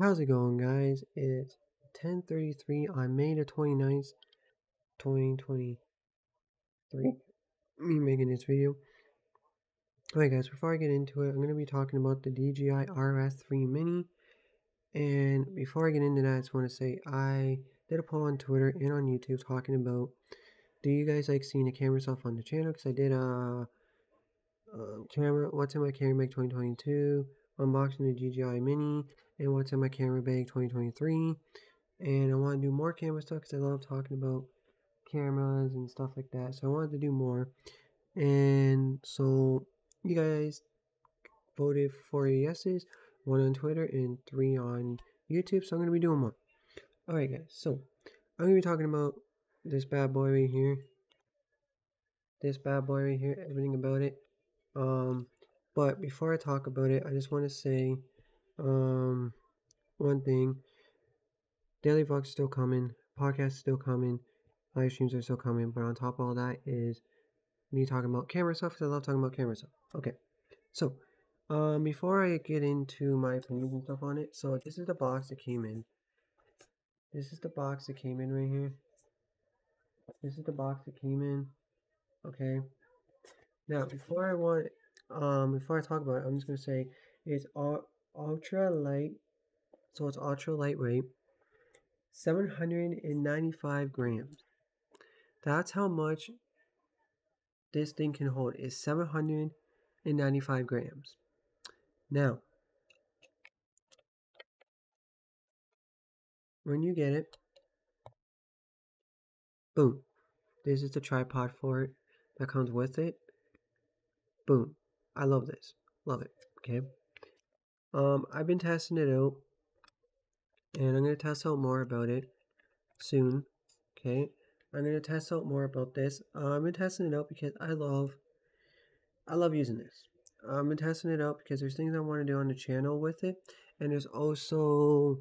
How's it going, guys? It's 10:33 on May the 29th, 2023. Me making this video. Alright, guys, before I get into it, I'm going to be talking about the DJI RS3 Mini. And before I get into that, I just want to say I did a poll on Twitter and on YouTube talking about, do you guys like seeing the camera stuff on the channel? Because I did a what's in my camera bag 2022, unboxing the DJI Mini, and what's in my camera bag 2023. And I want to do more camera stuff because I love talking about cameras and stuff like that. So I wanted to do more. And so you guys voted for yeses, one on Twitter and 3 on YouTube. So I'm going to be doing more. Alright, guys. So I'm going to be talking about this bad boy right here. Everything about it. But before I talk about it, I just want to say one thing. Daily vlogs are still coming, podcasts are still coming, live streams are still coming, but on top of all that is me talking about camera stuff, because I love talking about camera stuff. Okay, so before I get into my opinions and stuff on it, so this is the box that came in. Right here. Okay. Now, before I talk about it, I'm just gonna say it's ultra light, so it's ultra lightweight, 795 grams. That's how much this thing can hold, is 795 grams. Now, when you get it, boom, this is the tripod for it that comes with it. Boom. I love this. Love it. Okay. I've been testing it out, and I'm going to test out more about it soon. Okay. I'm going to test out more about this. I've been testing it out because I love using this. I've been testing it out because there's things I want to do on the channel with it, and there's also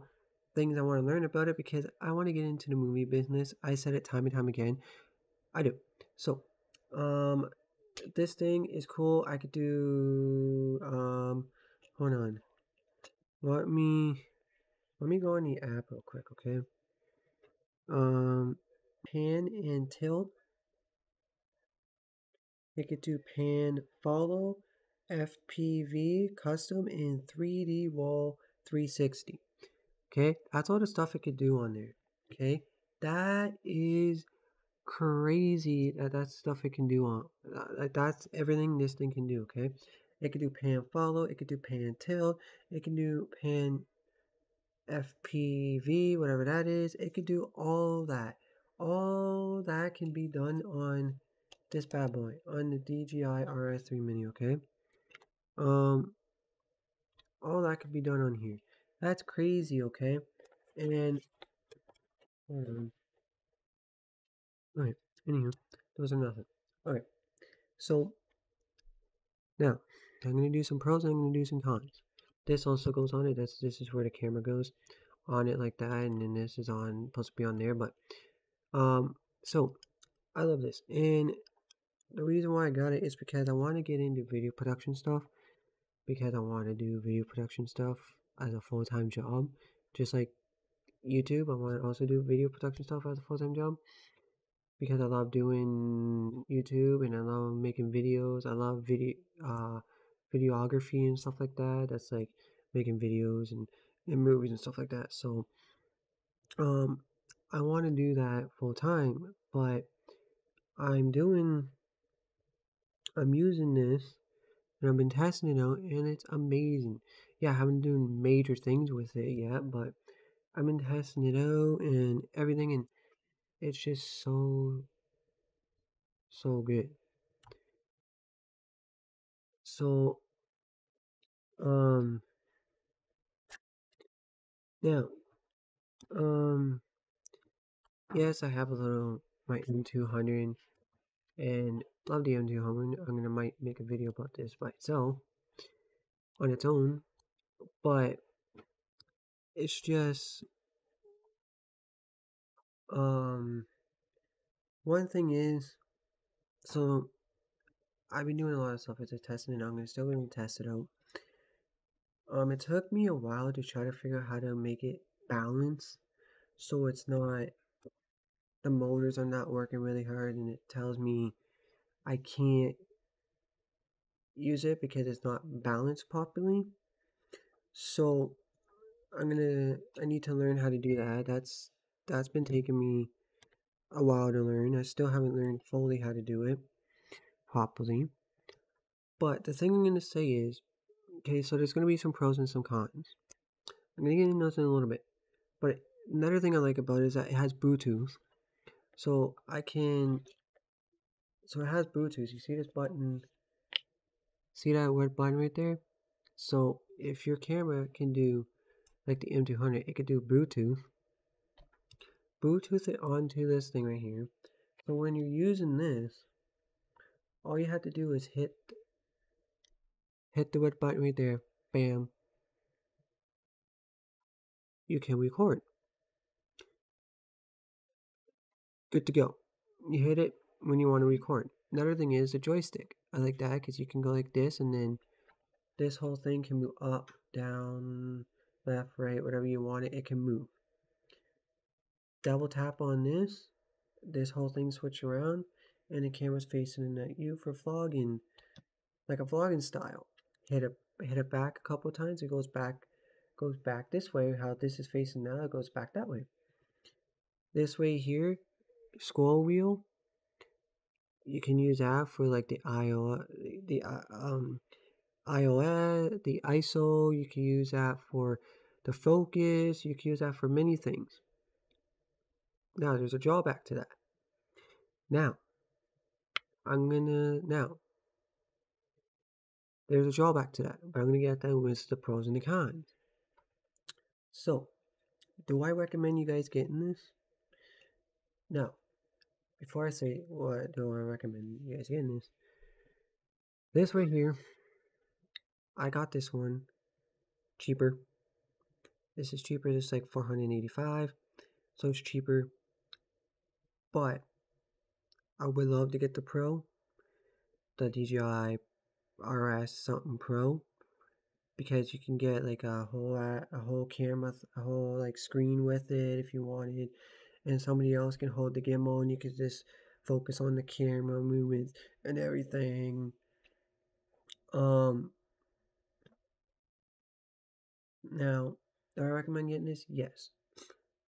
things I want to learn about it because I want to get into the movie business. I said it time and time again. I do. So, this thing is cool. I could do hold on, let me go on the app real quick. Okay, pan and tilt. I could do pan, follow, FPV, custom, and 3D wall 360. Okay, that's all the stuff it could do on there. Okay, that is crazy that stuff it can do on, like, that's everything this thing can do. Okay, it can do pan follow, it could do pan tilt, it can do pan FPV, whatever that is. It could do all that. All that can be done on this bad boy, on the DJI RS3 Mini. Okay, all that could be done on here. That's crazy. Okay, and then hold on. Alright, anywho, those are nothing. Alright, so now I'm going to do some pros and I'm going to do some cons. This also goes on it. This is where the camera goes on it like that, and then this is on, supposed to be on there, but so I love this, and the reason why I got it is because I want to get into video production stuff, because I want to do video production stuff as a full-time job, just like YouTube. I want to also do video production stuff as a full-time job, because I love doing YouTube and I love making videos. I love videography and stuff like that. That's like making videos and movies and stuff like that. So I want to do that full time, but I'm using this and I've been testing it out, and it's amazing. Yeah, I haven't done major things with it yet, but I've been testing it out and everything, and it's just so good. So now yes, I have my M200 and love the M200. I'm gonna might make a video about this by itself on its own, but it's just one thing is, so I've been doing a lot of stuff. It's a testing, and I'm still gonna test it out. It took me a while to try to figure out how to make it balance, so it's not, the motors are not working really hard, and it tells me I can't use it because it's not balanced properly. So I need to learn how to do that. That's been taking me a while to learn. I still haven't learned fully how to do it properly. But the thing I'm going to say is, okay, so there's going to be some pros and some cons. I'm going to get into those in a little bit. But another thing I like about it is that it has Bluetooth. So it has Bluetooth. You see this button? See that red button right there? So if your camera can do, like the M200, it could do Bluetooth. Bluetooth it onto this thing right here. So when you're using this, all you have to do is hit the red button right there. Bam. You can record. Good to go. You hit it when you want to record. Another thing is the joystick. I like that because you can go like this, and then this whole thing can move up, down, left, right, whatever you want it, it can move. Double tap on this, this whole thing switch around, and the camera's facing at you for vlogging, like a vlogging style. Hit it back a couple of times, it goes back this way, how this is facing now, it goes back that way. This way here, scroll wheel, you can use that for like the iOS, the ISO, you can use that for the focus, you can use that for many things. Now, there's a drawback to that. There's a drawback to that, but I'm going to get that with the pros and the cons. So, do I recommend you guys getting this? Now, before I say what do I recommend you guys getting this, this right here, I got this one cheaper. This is cheaper, this is like $485, so it's cheaper. But I would love to get the Pro, the DJI RS something Pro, because you can get like a whole camera, a whole like screen with it if you wanted, and somebody else can hold the gimbal and you can just focus on the camera movements and everything. Now, do I recommend getting this? Yes.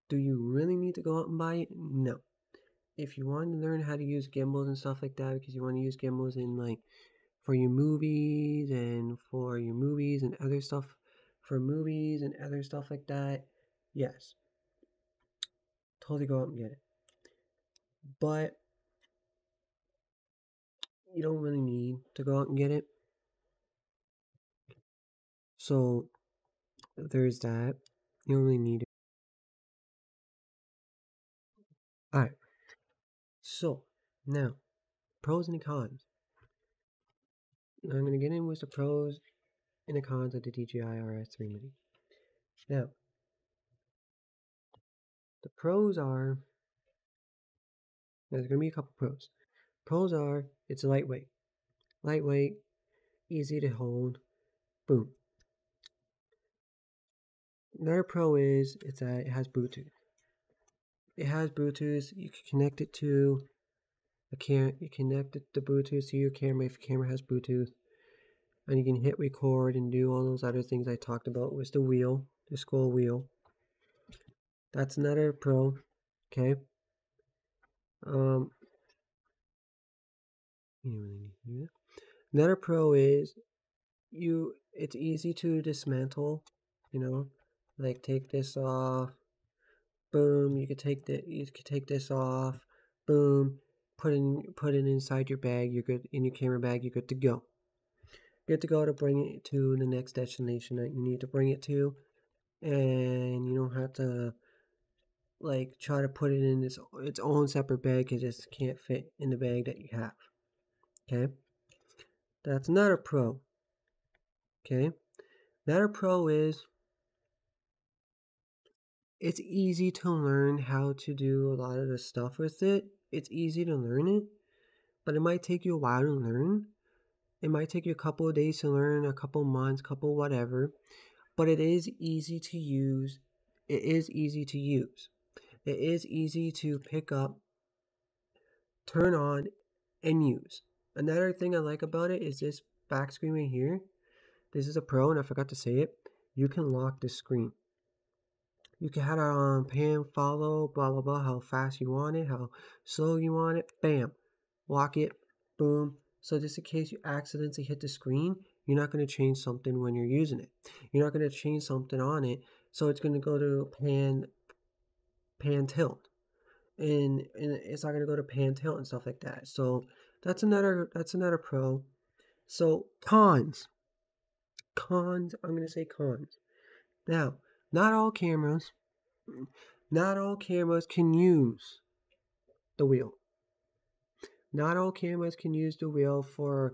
Do you really need to go out and buy it? No. If you want to learn how to use gimbals and stuff like that, because you want to use gimbals in like for movies and other stuff like that, yes. Totally go out and get it. But you don't really need to go out and get it. So there's that. You don't really need it. Alright. So, now, pros and the cons. Now I'm going to get in with the pros and the cons of the DJI RS3 Mini. Now, the pros are, there's going to be a couple pros. Pros are, it's lightweight. Lightweight, easy to hold, boom. Another pro is that it has Bluetooth. It has Bluetooth. You can connect it to a camera. You connect it to Bluetooth to your camera if your camera has Bluetooth, and you can hit record and do all those other things I talked about with the wheel, the scroll wheel. That's another pro. Okay. You don't really need to do that. Another pro is it's easy to dismantle. You know. Like take this off, boom. You could take this off, boom. Put it inside your bag. You're good in your camera bag. You're good to go. Good to go to bring it to the next destination that you need to bring it to, and you don't have to like try to put it in its own separate bag because it just can't fit in the bag that you have. Okay, that's another pro. Okay, another pro is, it's easy to learn how to do a lot of the stuff with it. It's easy to learn it, but it might take you a while to learn. It might take you a couple of days to learn, a couple months, couple whatever, but it is easy to use. It is easy to use. It is easy to pick up, turn on, and use. Another thing I like about it is this back screen right here. This is a Pro, and I forgot to say it. You can lock the screen. You can have it on pan, follow, blah, blah, blah, how fast you want it, how slow you want it. Bam. Lock it. Boom. So just in case you accidentally hit the screen, you're not going to change something when you're using it. You're not going to change something on it. So it's going to go to pan tilt. And it's not going to go to pan tilt and stuff like that. So that's another pro. So cons, I'm going to say cons. Now, not all cameras can use the wheel. Not all cameras can use the wheel. For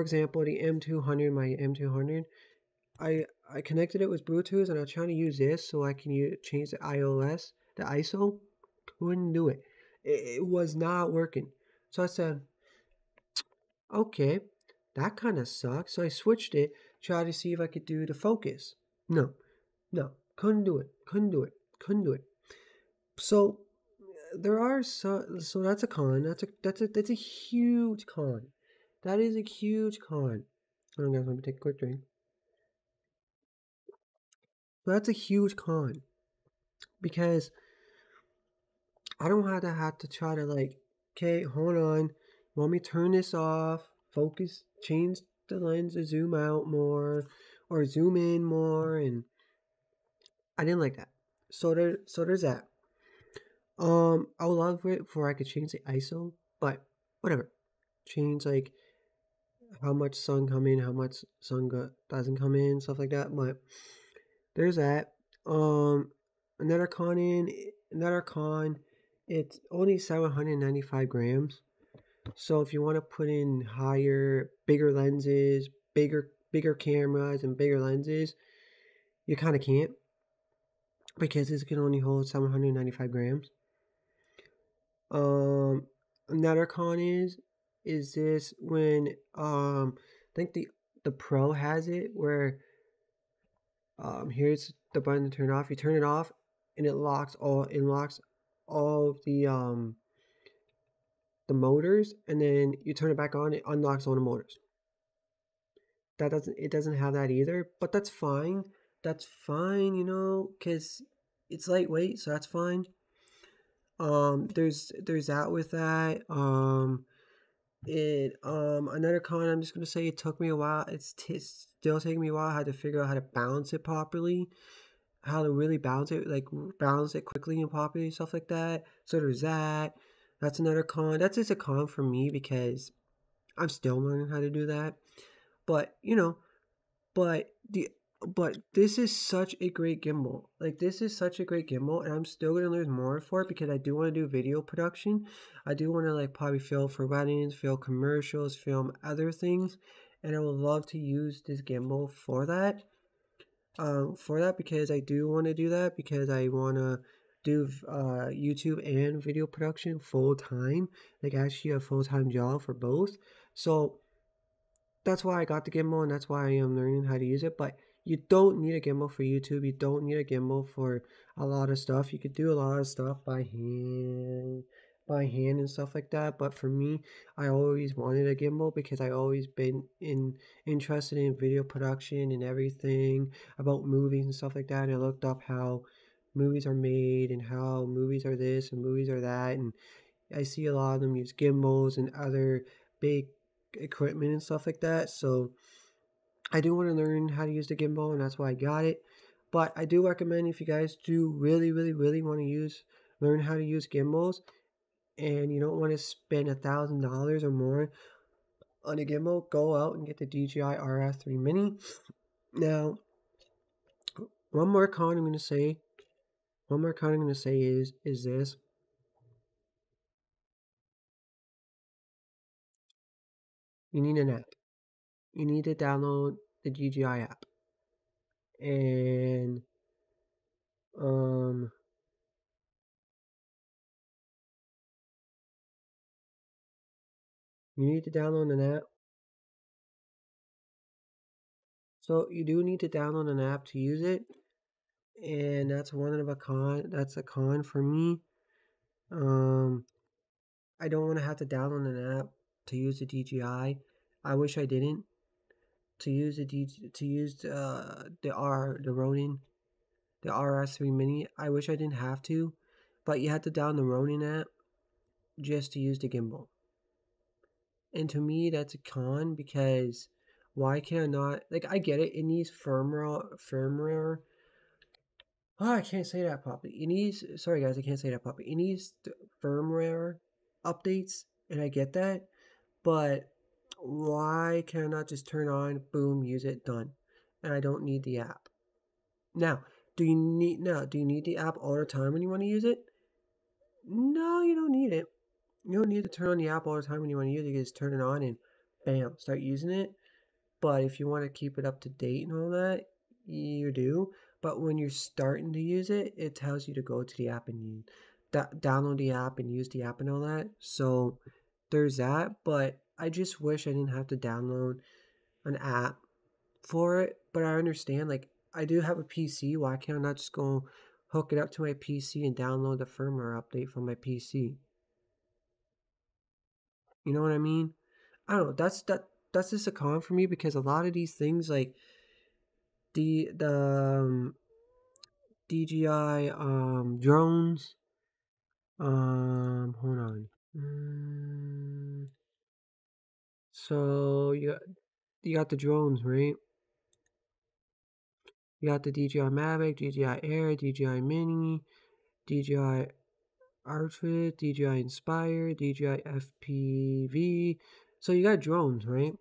example, the M200, my M200, I connected it with Bluetooth and I was trying to use this so I can change the ISO. Couldn't do it. It was not working. So I said, okay, that kind of sucks. So I switched it, tried to see if I could do the focus. No, couldn't do it. So that's a con. That's a huge con. That is a huge con. Hold on, guys, let me take a quick drink. That's a huge con because I don't have to try to like, okay, hold on. Want me to turn this off? Focus, change the lens to zoom out more or zoom in more, and I didn't like that. So there's that. I would love it for I could change the ISO, but whatever. Change like how much sun come in, how much sun doesn't come in, stuff like that. But there's that. Another con, it's only 795 grams. So if you want to put in bigger lenses, bigger cameras, and bigger lenses, you kind of can't because this can only hold 795 grams. Another con is this when I think the Pro has it where here's the button to turn off. You turn it off and it locks all of the motors, and then you turn it back on, it unlocks all the motors. It doesn't have that either, but that's fine. That's fine, you know, because it's lightweight, so that's fine. There's that with that. Another con, I'm just gonna say it took me a while. It's still taking me a while. I had to figure out how to balance it properly, how to really balance it, like balance it quickly and properly, stuff like that. So there's that. That's another con. That's just a con for me because I'm still learning how to do that. But you know, but this is such a great gimbal. Like, this is such a great gimbal, and I'm still going to learn more for it because I do want to do video production. I do want to, like, probably film for weddings, film commercials, film other things, and I would love to use this gimbal for that. Because I do want to do that, because I want to do YouTube and video production full-time. Like, actually a full-time job for both. So that's why I got the gimbal, and that's why I am learning how to use it. But you don't need a gimbal for YouTube. You don't need a gimbal for a lot of stuff. You could do a lot of stuff by hand and stuff like that. But for me, I always wanted a gimbal because I always been interested in video production and everything about movies and stuff like that. And I looked up how movies are made and how movies are this and movies are that. And I see a lot of them use gimbals and other big equipment and stuff like that. So I do want to learn how to use the gimbal, and that's why I got it. But I do recommend, if you guys do really want to learn how to use gimbals, and you don't want to spend $1,000 or more on a gimbal, go out and get the DJI RS3 Mini. Now, one more con I'm going to say is this. You need an app. You need to download the DJI app, and you need to download an app. So you do need to download an app to use it, and that's one of a con. That's a con for me. I don't want to have to download an app to use the DJI. I wish I didn't. To use the Ronin, the RS3 Mini. I wish I didn't have to, but you had to download the Ronin app just to use the gimbal. And to me, that's a con, because why can I not? Like, I get it. It needs firmware. Oh, I can't say that properly. It needs. Sorry, guys, I can't say that properly. It needs firmware updates, and I get that, but why can I not just turn on, boom, use it, done, and I don't need the app? Now, do you need the app all the time when you want to use it? No, you don't need it. You don't need to turn on the app all the time when you want to use it. You just turn it on and bam, start using it. But if you want to keep it up to date and all that, you do. But when you're starting to use it, it tells you to go to the app and download the app and use the app and all that. So there's that, but I just wish I didn't have to download an app for it. But I understand, like, I do have a PC. Why can't I not just go hook it up to my PC and download the firmware update from my PC? You know what I mean? I don't know. That's just a con for me, because a lot of these things, like the DJI drones, hold on. So you got the drones, right? You got the DJI Mavic, DJI Air, DJI Mini, DJI Arfit, DJI Inspire, DJI FPV. So you got drones, right?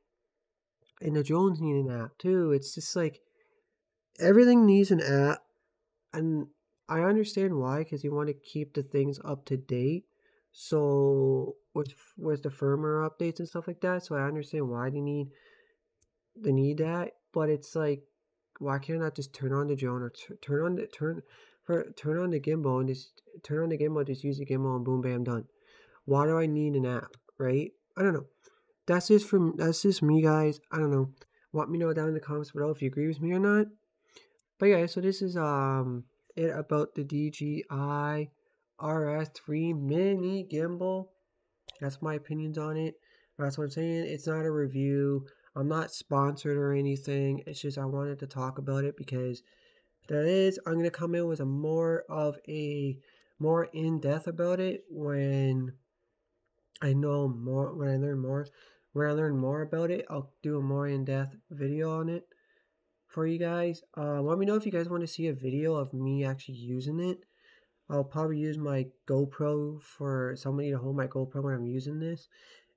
And the drones need an app too. It's just like everything needs an app, and I understand why, because you want to keep the things up to date. So with the firmware updates and stuff like that, so I understand why they need that. But it's like, why can't I not just turn on the drone or turn on the gimbal and just just use the gimbal and boom, bam, done? Why do I need an app, right? I don't know. That's just me, guys. I don't know. Want me to know down in the comments below if you agree with me or not. But yeah, so this is it about the DJI RS3 Mini gimbal. That's my opinions on it. That's what I'm saying. It's not a review. I'm not sponsored or anything. It's just I wanted to talk about it, because that is, I'm gonna come in with a more in-depth about it when I know more, when I learn more about it. I'll do a more in-depth video on it for you guys. Let me know if you guys want to see a video of me actually using it. I'll probably use my GoPro, for somebody to hold my GoPro when I'm using this,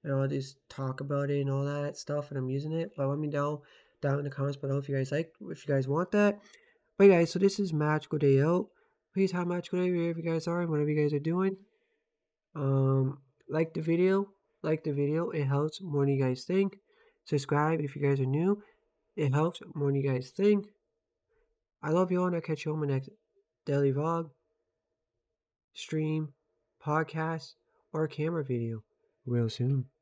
and I'll just talk about it and all that stuff when I'm using it. But let me know down in the comments below if you guys if you guys want that. But guys, so this is Magical Day Out. Please have a magical day wherever you guys are and whatever you guys are doing. Like the video. It helps more than you guys think. Subscribe if you guys are new. It helps more than you guys think. I love you all, and I'll catch you on my next daily vlog, stream, podcast, or camera video real soon.